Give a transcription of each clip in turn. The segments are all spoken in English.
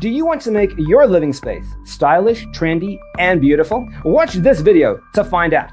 Do you want to make your living space stylish, trendy, and beautiful? Watch this video to find out.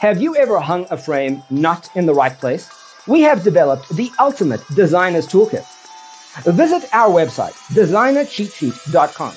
Have you ever hung a frame not in the right place? We have developed the ultimate designer's toolkit. Visit our website, designercheatsheet.com.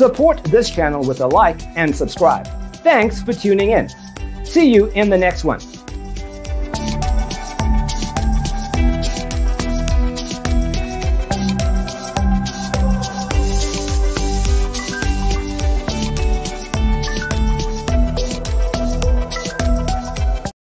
Support this channel with a like and subscribe. Thanks for tuning in. See you in the next one.